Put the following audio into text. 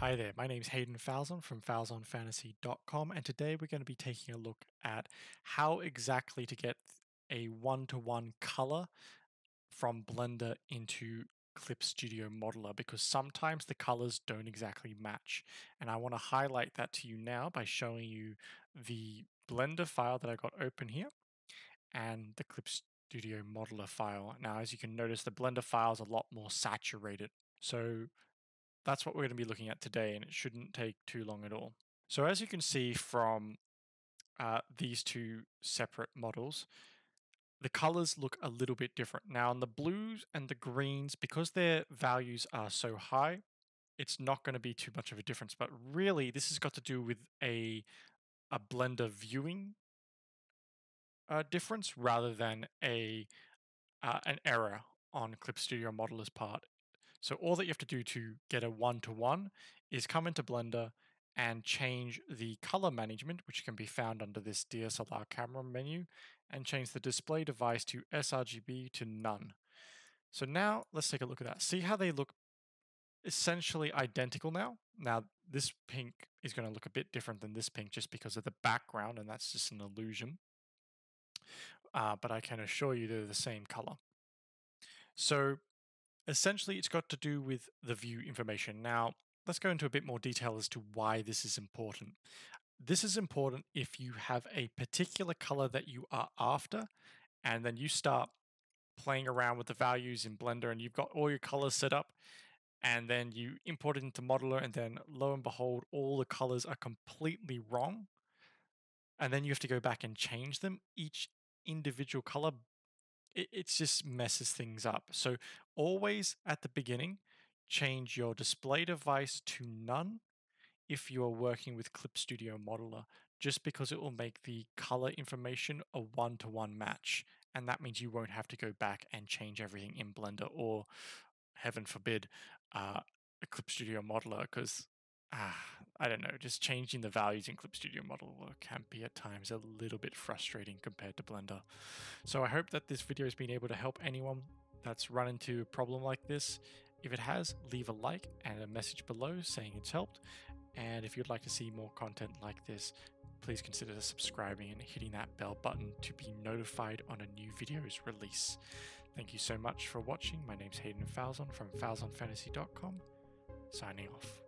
Hi there, my name's Hayden Falzon from FalzonFantasy.com, and today we're going to be taking a look at how exactly to get a one-to-one color from Blender into Clip Studio Modeler, because sometimes the colors don't exactly match. And I want to highlight that to you now by showing you the Blender file that I got open here and the Clip Studio Modeler file. Now, as you can notice, the Blender file is a lot more saturated. So that's what we're going to be looking at today, and it shouldn't take too long at all. So as you can see from these two separate models, the colors look a little bit different. Now on the blues and the greens, because their values are so high, it's not going to be too much of a difference. But really, this has got to do with a Blender viewing difference rather than an error on Clip Studio Modeler's part. So all that you have to do to get a one-to-one is come into Blender and change the color management, which can be found under this DSLR camera menu, and change the display device to sRGB to none. So now let's take a look at that. See how they look essentially identical now? Now this pink is going to look a bit different than this pink just because of the background, and that's just an illusion. But I can assure you they're the same color. So essentially, it's got to do with the view information. Now, let's go into a bit more detail as to why this is important. This is important if you have a particular color that you are after, and then you start playing around with the values in Blender, and you've got all your colors set up, and then you import it into Modeler, and then lo and behold, all the colors are completely wrong. And then you have to go back and change them, each individual color. It just messes things up. So always at the beginning, change your display device to none if you are working with Clip Studio Modeler, just because it will make the color information a one-to-one match. And that means you won't have to go back and change everything in Blender or, heaven forbid, Clip Studio Modeler, because I don't know, just changing the values in Clip Studio Modeler can be at times a little bit frustrating compared to Blender. So I hope that this video has been able to help anyone that's run into a problem like this. If it has, leave a like and a message below saying it's helped. And if you'd like to see more content like this, please consider subscribing and hitting that bell button to be notified on a new video's release. Thank you so much for watching. My name's Hayden Falzon from FalzonFantasy.com, signing off.